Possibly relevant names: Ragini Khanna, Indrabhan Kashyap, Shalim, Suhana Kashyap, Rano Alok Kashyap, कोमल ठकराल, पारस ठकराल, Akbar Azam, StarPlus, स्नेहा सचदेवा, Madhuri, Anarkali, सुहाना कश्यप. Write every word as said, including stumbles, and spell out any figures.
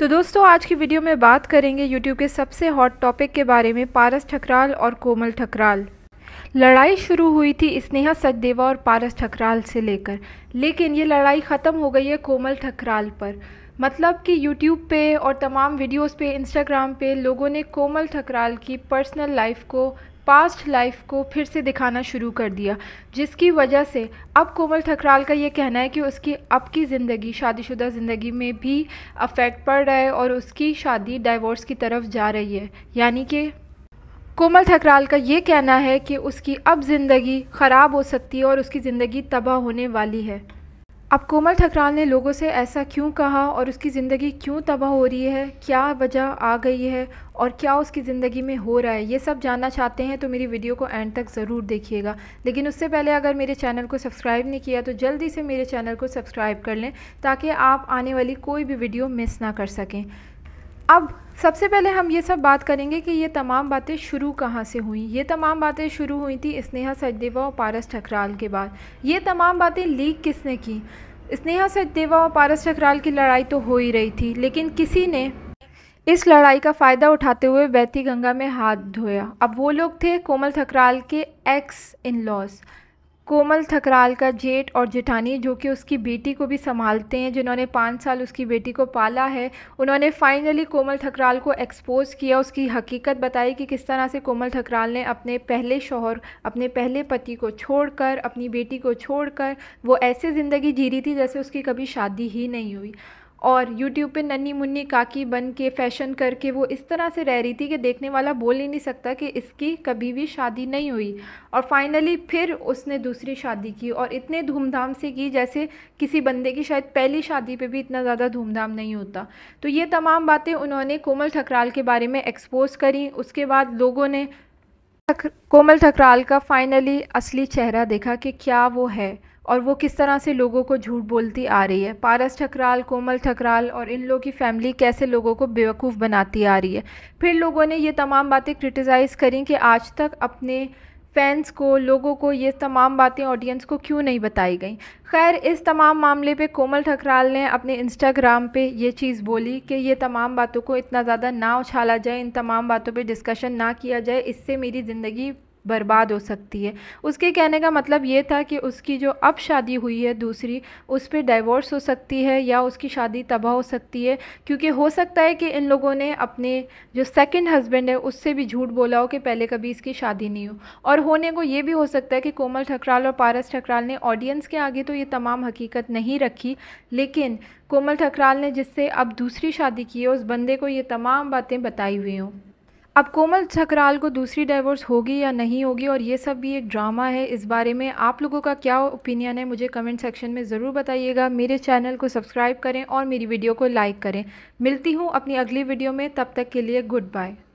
तो दोस्तों आज की वीडियो में बात करेंगे यूट्यूब के सबसे हॉट टॉपिक के बारे में, पारस ठकराल और कोमल ठकराल। लड़ाई शुरू हुई थी स्नेहा सचदेवा और पारस ठकराल से लेकर, लेकिन ये लड़ाई ख़त्म हो गई है कोमल ठकराल पर। मतलब कि यूट्यूब पे और तमाम वीडियोस पे, इंस्टाग्राम पे लोगों ने कोमल ठकराल की पर्सनल लाइफ को, पास्ट लाइफ को फिर से दिखाना शुरू कर दिया, जिसकी वजह से अब कोमल ठकराल का ये कहना है कि उसकी अब की ज़िंदगी, शादीशुदा ज़िंदगी में भी अफेक्ट पड़ रहा है और उसकी शादी डाइवोर्स की तरफ जा रही है। यानी कि कोमल ठकराल का ये कहना है कि उसकी अब ज़िंदगी ख़राब हो सकती है और उसकी ज़िंदगी तबाह होने वाली है। अब कोमल ठकराल ने लोगों से ऐसा क्यों कहा और उसकी ज़िंदगी क्यों तबाह हो रही है, क्या वजह आ गई है और क्या उसकी ज़िंदगी में हो रहा है, ये सब जानना चाहते हैं तो मेरी वीडियो को एंड तक ज़रूर देखिएगा। लेकिन उससे पहले अगर मेरे चैनल को सब्सक्राइब नहीं किया तो जल्दी से मेरे चैनल को सब्सक्राइब कर लें ताकि आप आने वाली कोई भी वीडियो मिस ना कर सकें। अब सबसे पहले हम ये सब बात करेंगे कि ये तमाम बातें शुरू कहाँ से हुई। ये तमाम बातें शुरू हुई थी स्नेहा सचदेवा और पारस ठकराल के बाद। ये तमाम बातें लीक किसने की? स्नेहा सचदेवा और पारस ठकराल की लड़ाई तो हो ही रही थी, लेकिन किसी ने इस लड़ाई का फ़ायदा उठाते हुए बहती गंगा में हाथ धोया। अब वो लोग थे कोमल ठकराल के ex in laws, कोमल ठकराल का जेठ और जेठानी, जो कि उसकी बेटी को भी संभालते हैं, जिन्होंने पाँच साल उसकी बेटी को पाला है। उन्होंने फाइनली कोमल ठकराल को एक्सपोज किया, उसकी हकीकत बताई कि किस तरह से कोमल ठकराल ने अपने पहले शौहर, अपने पहले पति को छोड़कर, अपनी बेटी को छोड़कर वो ऐसे ज़िंदगी जी रही थी जैसे उसकी कभी शादी ही नहीं हुई। और यूट्यूब पे नन्ही मुन्नी काकी बन के, फैशन करके वो इस तरह से रह रही थी कि देखने वाला बोल ही नहीं सकता कि इसकी कभी भी शादी नहीं हुई। और फाइनली फिर उसने दूसरी शादी की और इतने धूमधाम से की जैसे किसी बंदे की शायद पहली शादी पे भी इतना ज़्यादा धूमधाम नहीं होता। तो ये तमाम बातें उन्होंने कोमल ठकराल के बारे में एक्सपोज करी। उसके बाद लोगों ने कोमल ठकराल का फाइनली असली चेहरा देखा कि क्या वो है और वो किस तरह से लोगों को झूठ बोलती आ रही है। पारस ठकराल, कोमल ठकराल और इन लोगों की फैमिली कैसे लोगों को बेवकूफ़ बनाती आ रही है। फिर लोगों ने ये तमाम बातें क्रिटिसाइज़ करी कि आज तक अपने फैंस को, लोगों को ये तमाम बातें ऑडियंस को क्यों नहीं बताई गई। खैर, इस तमाम मामले पे कोमल ठकराल ने अपने इंस्टाग्राम पे ये चीज़ बोली कि ये तमाम बातों को इतना ज़्यादा ना उछाला जाए, इन तमाम बातों पे डिस्कशन ना किया जाए, इससे मेरी ज़िंदगी बर्बाद हो सकती है। उसके कहने का मतलब ये था कि उसकी जो अब शादी हुई है दूसरी, उस पर डाइवोर्स हो सकती है या उसकी शादी तबाह हो सकती है, क्योंकि हो सकता है कि इन लोगों ने अपने जो सेकंड हस्बैंड है उससे भी झूठ बोला हो कि पहले कभी इसकी शादी नहीं हो। और होने को ये भी हो सकता है कि कोमल ठकराल और पारस ठकराल ने ऑडियंस के आगे तो ये तमाम हकीकत नहीं रखी, लेकिन कोमल ठकराल ने जिससे अब दूसरी शादी की है उस बंदे को ये तमाम बातें बताई हुई हों। अब कोमल ठकराल को दूसरी डाइवोर्स होगी या नहीं होगी और ये सब भी एक ड्रामा है, इस बारे में आप लोगों का क्या ओपिनियन है मुझे कमेंट सेक्शन में ज़रूर बताइएगा। मेरे चैनल को सब्सक्राइब करें और मेरी वीडियो को लाइक करें। मिलती हूँ अपनी अगली वीडियो में, तब तक के लिए गुड बाय।